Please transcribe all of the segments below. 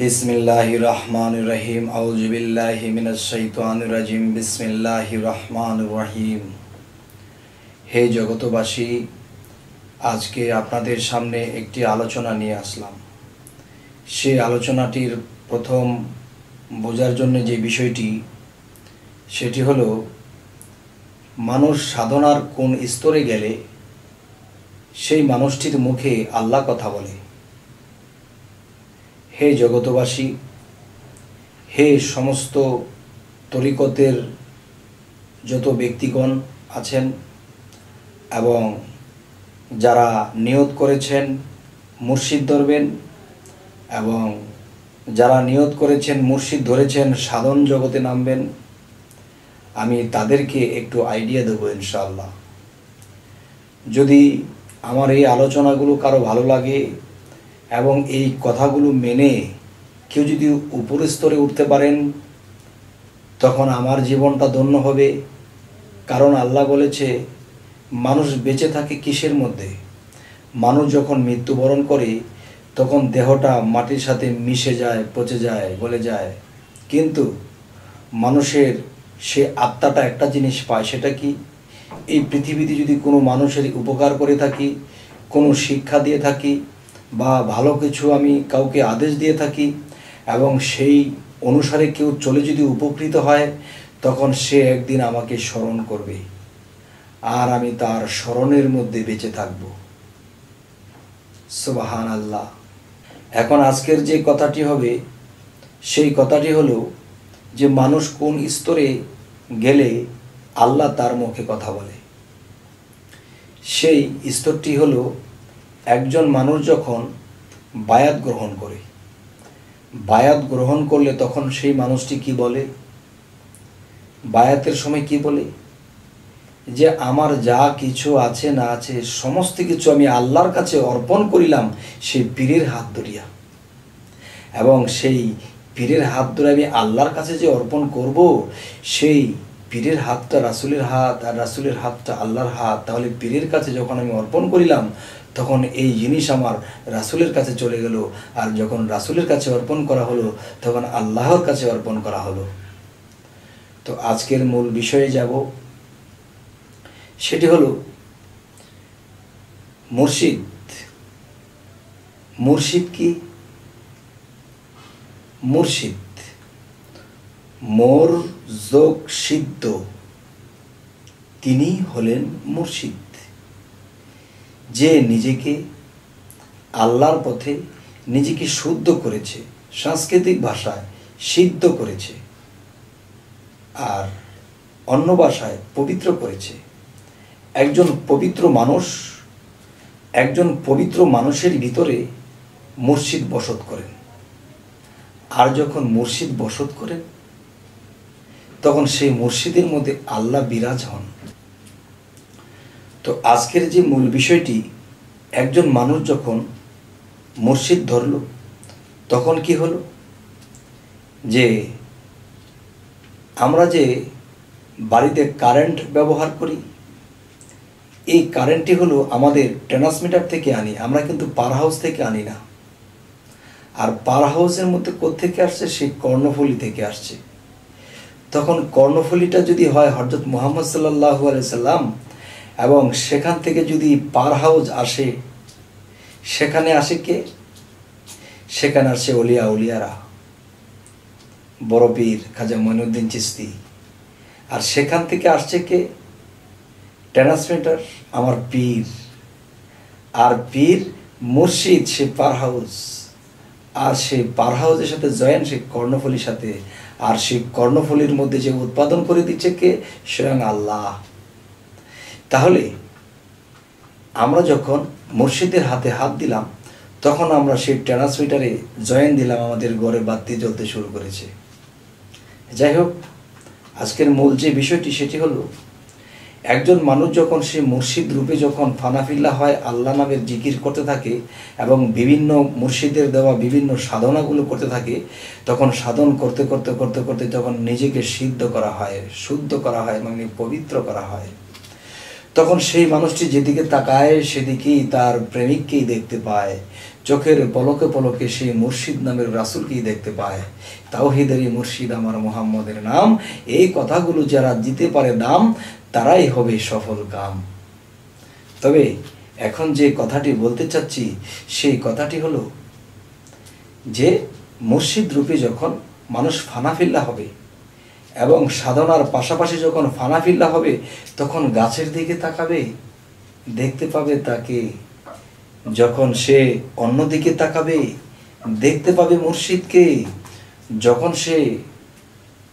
बिस्मिल्लाहिर्रहमानिर्रहीम औज़ु बिल्लाहि मिनश्शैतानिर्रजीम बिस्मिल्लाहिर्रहमानिर्रहीम। हे जगतबासी, आज के आपनादेर सामने एकटी आलोचना निये आसलाम। सेई आलोचनाटिर प्रथम बोझार जन्य जे विषयटी सेटी हलो मानुष साधनार कोन स्तरे गेले सेई मानुषटिर मुखे आल्लाह कथा बोले। हे जगतबासी, हे समस्त तरिकतेर जत व्यक्तिगण आছেন এবং যারা নিয়ত করেছেন মুর্শিদ ধরবেন এবং যারা নিয়ত করেছেন মুর্শিদ ধরেছেন সাধন জগতে নামবেন, আমি তাদেরকে একটু আইডিয়া দেব ইনশাআল্লাহ। যদি আমার এই আলোচনাগুলো কারো ভালো লাগে এবং এই কথাগুলো মেনে কেউ যদি উপরের স্তরে উঠতে পারেন তখন আমার জীবনটা ধন্য হবে। কারণ আল্লাহ বলেছে মানুষ বেঁচে থাকে কিসের মধ্যে? মানুষ যখন মৃত্যুবরণ করে তখন দেহটা মাটির সাথে মিশে যায়, পচে যায়, গলে যায়, কিন্তু মানুষের সে আত্মাটা একটা জিনিস পায়। সেটা কি? এই পৃথিবীতে যদি কোনো মানুষের উপকার করে থাকি, কোনো শিক্ষা দিয়ে থাকি বা ভালো কিছু আমি কাউকে আদেশ দিয়ে থাকি এবং সেই অনুসারে কেউ চলে যদি উপকৃত হয় তখন সে একদিন আমাকে স্মরণ করবে আর আমি তার স্মরণের মধ্যে বেঁচে থাকব। সুবহানাল্লাহ। এখন আজকের যে কথাটি হবে সেই কথাটি হলো যে মানুষ কোন স্তরে গেলে আল্লাহ তার মুখে কথা বলে। সেই স্তরটি হলো একজন মানুষ যখন বায়াত গ্রহণ করে, বায়াত গ্রহণ করলে তখন সেই মানুষটি কি বলে? বায়াতের সময় কি বলে? যে আমার যা কিছু আছে না আছে সমস্ত কিছু আমি আল্লাহর কাছে অর্পণ করিলাম সেই পীরের হাত ধরিয়া, এবং সেই পীরের হাত ধরে আমি আল্লাহর কাছে যে অর্পণ করব সেই পীরের হাতটা রাসূলের হাত আর রাসূলের হাতটা আল্লাহর হাত। তাহলে পীরের কাছে যখন আমি অর্পণ করিলাম তখন এই জিনিস আমার রাসূলের কাছে চলে গেল, আর যখন রাসূলের কাছে অর্পণ করা হলো তখন আল্লাহর কাছে অর্পণ করা হলো। তো আজকের মূল বিষয়ে যাব, সেটি হলো মুর্শিদ। মুর্শিদ কি? মুর্শিদ মোর যোগ সিদ্ধ, তিনি হলেন মুর্শিদ। যে নিজেকে আল্লাহর পথে নিজেকে শুদ্ধ করেছে, সাংস্কৃতিক ভাষায় সিদ্ধ করেছে আর অন্য ভাষায় পবিত্র করেছে। একজন পবিত্র মানুষ, একজন পবিত্র মানুষের ভিতরে মুর্শিদ বসত করেন। আর যখন মুর্শিদ বসত করেন তখন সেই মুর্শিদের মধ্যে আল্লাহ বিরাজ হন। তো আজকের যে মূল বিষয়টি, একজন মানুষ যখন মুর্শিদ ধরল তখন কি হলো? যে আমরা যে বাড়িতে কারেন্ট ব্যবহার করি, এই কারেন্টটি হলো আমাদের ট্রান্সমিটার থেকে আনি, আমরা কিন্তু পাওয়ার হাউস থেকে আনি না। আর পাওয়ার হাউসের মধ্যে কোত্থেকে আসছে? সেই কর্ণফুলি থেকে আসছে। তখন কর্ণফুলিটা যদি হয় হযরত মুহাম্মদ সাল্লাল্লাহু আলাইহি সাল্লাম, এবং সেখান থেকে যদি পাওয়ার হাউস আসে, সেখানে আসে কে? সেখানে আসে অলিয়া উলিয়ারা, বড় পীর খাজা মঈনুদ্দিন চিশতি। আর সেখান থেকে আসছে কে? ট্রান্সমিটার, আমার পীর। আর পীর মুর্শিদ, সে পাওয়ার হাউস। আর সেই পাওয়ার হাউসের সাথে জয়েন সে কর্ণফুলির সাথে, আর সেই কর্ণফুলির মধ্যে যে উৎপাদন করে দিচ্ছে কে? স্বয়ং আল্লাহ। তাহলে আমরা যখন মুর্শিদের হাতে হাত দিলাম তখন আমরা সেই ট্রান্সমিটারে জয়েন দিলাম, আমাদের ঘরে বাতি জ্বলতে শুরু করেছে। যাই হোক, আজকের মূল যে বিষয়টি সেটি হলো একজন মানুষ যখন সে মুর্শিদ রূপে যখন ফানাফিল্লা হয়, আল্লাহ নামের জিকির করতে থাকে এবং বিভিন্ন মুর্শিদের দেওয়া বিভিন্ন সাধনাগুলো করতে থাকে, তখন সাধন করতে করতে করতে করতে যখন নিজেকে সিদ্ধ করা হয়, শুদ্ধ করা হয়, মানে পবিত্র করা হয়, তখন সেই মানুষটি যেদিকে তাকায় সেদিকেই তার প্রেমিককেই দেখতে পায়। চোখের পলকে পলকে সেই মুর্শিদ নামের রাসূলকেই দেখতে পায়। তাওহীদেরই মুর্শিদ আমার মুহাম্মদের নাম। এই কথাগুলো যারা দিতে পারে দাম, তারাই হবে সফল কাম। তবে এখন যে কথাটি বলতে চাচ্ছি সেই কথাটি হলো যে মুর্শিদ রূপে যখন মানুষ ফানাফিল্লা হবে এবং সাধনার পাশাপাশি যখন ফানাফিল্লা হবে তখন গাছের দিকে তাকাবে, দেখতে পাবে তাকে। যখন সে অন্যদিকে তাকাবে, দেখতে পাবে মুর্শিদকে। যখন সে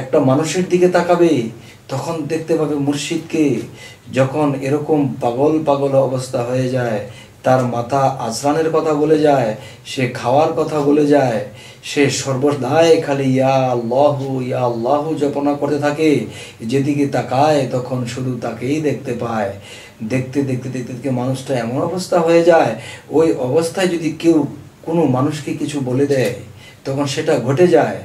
একটা মানুষের দিকে তাকাবে, তখন দেখতে পাবে মুর্শিদকে। যখন এরকম পাগল পাগল অবস্থা হয়ে যায়, তার মাথা আচরানের কথা বলে যায়, সে খাওয়ার কথা বলে যায়, সে সর্বদাই খালি ইয়া আল্লাহু জপনা করতে থাকে, যেদিকে তাকায় তখন শুধু তাকেই দেখতে পায়। দেখতে দেখতে দেখতে দেখতে মানুষটা এমন অবস্থা হয়ে যায়, ওই অবস্থায় যদি কেউ কোনো মানুষকে কিছু বলে দেয় তখন সেটা ঘটে যায়।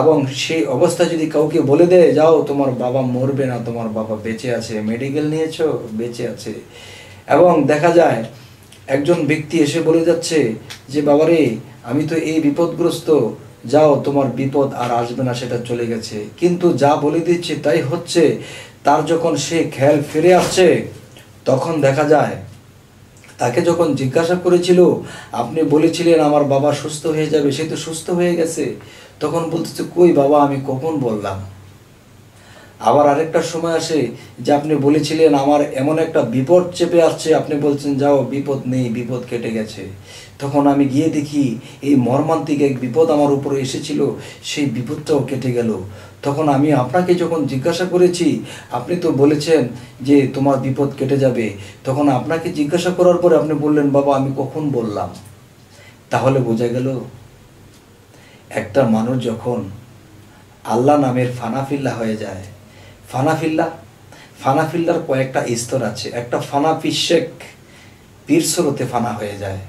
এবং সেই অবস্থা যদি কাউকে বলে দেয়, যাও তোমার বাবা মরবে না, তোমার বাবা বেঁচে আছে, মেডিকেল নিয়েছো বেঁচে আছে। এবং দেখা যায় একজন ব্যক্তি এসে বলে যাচ্ছে যে বাবারে আমি তো এই বিপদগ্রস্ত, যাও তোমার বিপদ আর আসবে না, সেটা চলে গেছে। কিন্তু যা বলে দিচ্ছে তাই হচ্ছে। তার যখন সে খেয়াল ফিরে আসছে তখন দেখা যায় তাকে যখন জিজ্ঞাসা করেছিল আপনি বলেছিলেন আমার বাবা সুস্থ হয়ে যাবে, সে তো সুস্থ হয়ে গেছে। তখন বলতেছে কই বাবা আমি কখন বললাম। আবার আরেকটা সময় আসে যে আপনি বলেছিলেন আমার এমন একটা বিপদ চেপে আসছে, আপনি বলছেন যাও বিপদ নেই, বিপদ কেটে গেছে। তখন আমি গিয়ে দেখি এই মর্মান্তিক এক বিপদ আমার উপরে এসেছিল, সেই বিপদটাও কেটে গেল। তখন আমি আপনাকে যখন জিজ্ঞাসা করেছি আপনি তো বলেছেন যে তোমার বিপদ কেটে যাবে, তখন আপনাকে জিজ্ঞাসা করার পরে আপনি বললেন বাবা আমি কখন বললাম। তাহলে বোঝা গেল একটা মানুষ যখন আল্লাহ নামের ফানাফিল্লা হয়ে যায়, ফানাফিল্লার কয়েকটা স্তর আছে। একটা ফানাফিশেক পীরসুলতে ফানা হয়ে যায়,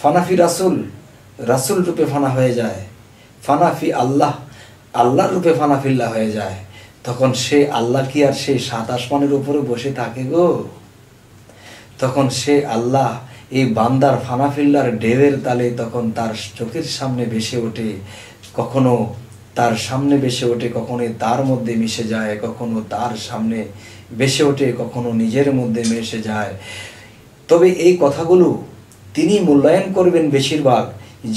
ফানাফি রাসুল রাসুল রূপে ফানা হয়ে যায়, ফানাফি আল্লাহ আল্লাহর রূপে ফানাফিল্লা হয়ে যায়। তখন সে আল্লাহ কি আর সেই সাত আসমানের উপরে বসে থাকে গো। তখন সে আল্লাহ এই বান্দার ফানাফিল্লার ঢেউয়ের তালে তখন তার চোখের সামনে ভেসে ওঠে, কখনো তার সামনে বেসে ওঠে, কখনো তার মধ্যে মিশে যায়, কখনো তার সামনে বেসে ওঠে, কখনো নিজের মধ্যে মিশে যায়। তবে এই কথাগুলো তিনি মূল্যায়ন করবেন বেশিরভাগ,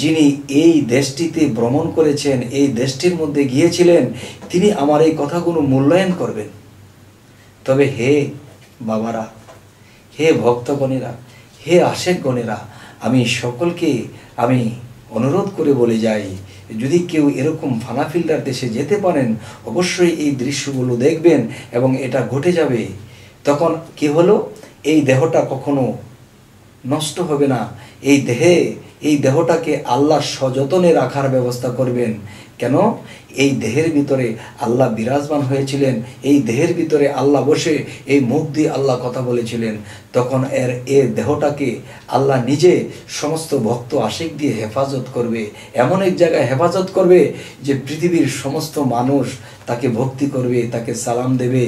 যিনি এই দেশটিতে ভ্রমণ করেছেন, এই দেশটির মধ্যে গিয়েছিলেন, তিনি আমার এই কথাগুলো মূল্যায়ন করবেন। তবে হে বাবারা, হে ভক্তগণেরা, হে আশেকগণেরা, আমি সকলকে আমি অনুরোধ করে বলে যাই, যদি কেউ এরকম ফানাফিল্লার দেশে যেতে পারেন অবশ্যই এই দৃশ্যগুলো দেখবেন এবং এটা ঘটে যাবে। তখন কি হলো, এই দেহটা কখনো নষ্ট হবে না। এই দেহটাকে আল্লাহ সযতনে রাখার ব্যবস্থা করবেন। কেন, এই দেহের ভিতরে আল্লাহ বিরাজমান হয়েছিলেন, এই দেহের ভিতরে আল্লাহ বসে এই মুখ দিয়ে আল্লাহ কথা বলেছিলেন। তখন এ দেহটাকে আল্লাহ নিজে সমস্ত ভক্ত আশিক দিয়ে হেফাজত করবে, এমন এক জায়গায় হেফাজত করবে যে পৃথিবীর সমস্ত মানুষ তাকে ভক্তি করবে, তাকে সালাম দেবে।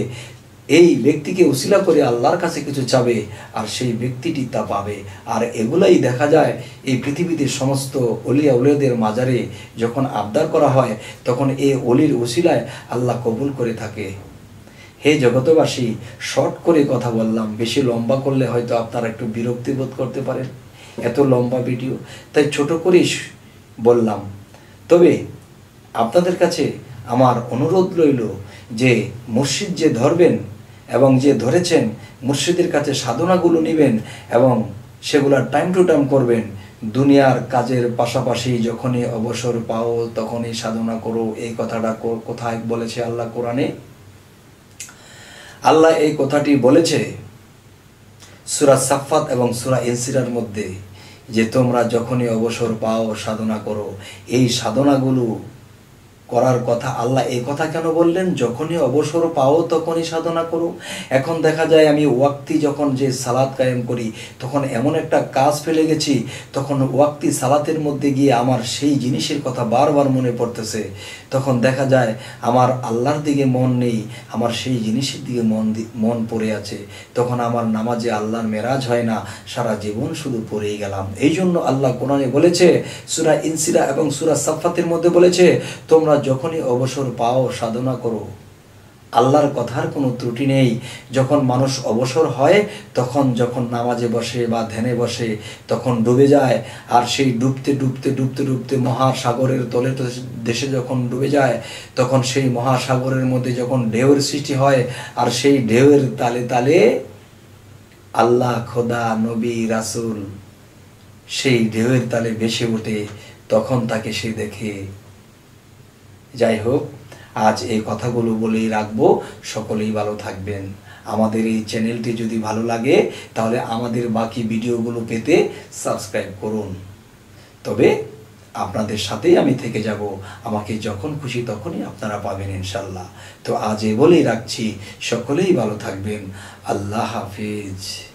এই ব্যক্তিকে উসিলা করে আল্লাহর কাছে কিছু চাবে, আর সেই ব্যক্তিটি তা পাবে। আর এগুলাই দেখা যায় এই পৃথিবীতে সমস্ত অলিয়া উলিয়াদের মাজারে যখন আবদার করা হয়, তখন এই অলির উসিলায় আল্লাহ কবুল করে থাকে। হে জগতবাসী, শর্ট করে কথা বললাম, বেশি লম্বা করলে হয়তো আপনারা একটু বিরক্তি বোধ করতে পারেন, এত লম্বা ভিডিও, তাই ছোট করেই বললাম। তবে আপনাদের কাছে আমার অনুরোধ রইল যে মুর্শিদ যে ধরবেন এবং যে ধরেছেন মুর্শিদের কাছে সাধনাগুলো নেবেন এবং সেগুলা টাইম টু টাইম করবেন। দুনিয়ার কাজের পাশাপাশি যখনই অবসর পাও তখনই সাধনা করো। এই কথাটা কোথায় বলেছে আল্লাহ কোরআনে? আল্লাহ এই কথাটি বলেছে সূরা সাফফাত এবং সূরা ইনসিরার মধ্যে, যে তোমরা যখনই অবসর পাও সাধনা করো। এই সাধনাগুলো करार कथा आल्ला ए कथा क्यों बोलें जखनी अवसर पाओ तखनी साधना करो। एखन देखा जाए आमी वाक्ती जखन जे सालात कायम करी तखन एमन एकटा काज फेले गेছি तखन वाक्ती सालातेर मध्य गिये आमार सेई जिनिसेर कथा बार बार मने पड़तेছে तखन देखा जाए आमार आल्लाहर दिके मन नेই आमार सेई जिनिसेर दिके मन पड़े आछे तखन आमार नामाजे आल्लाहर मेराज हय ना सारा जीवन शुधु पड़ेই गेलाम। एइजोन्नो आल्लाह कुराने बोलेছে सूरा इनसिरा एबं सूरा साफ्फातेर मध्य बोलेছে तोमरा जखनी अवसर पाओ साधना करो। आल्लार कथार कोनो त्रुटि नहीं। जखन मानुष अवसर है तखन जखन नामाजे बसे बा ध्याने बसे तखन डूबे जाए और सेई डूबते डूबते डूबते डूबते महासागरेर तले देशे जखन डूबे जाए तखन सेई महासागरेर मध्य जखन ढेउर सृष्टि है और सेई ढेउर ताले ताले आल्लाह खोदा नबी रसूल सेई ढेउर ताले भेसे उठे तखन ताके से देखे। যাই হোক আজ এই কথাগুলো বলেই রাখবো। সকলেই ভালো থাকবেন। আমাদের এই চ্যানেলটি যদি ভালো লাগে তাহলে আমাদের বাকি ভিডিওগুলো পেতে সাবস্ক্রাইব করুন। তবে আপনাদের সাথেই আমি থেকে যাব। আমাকে যখন খুশি তখনই আপনারা পাবেন ইনশাআল্লাহ। তো আজ এই বলেই রাখছি, সকলেই ভালো থাকবেন। আল্লাহ হাফেজ।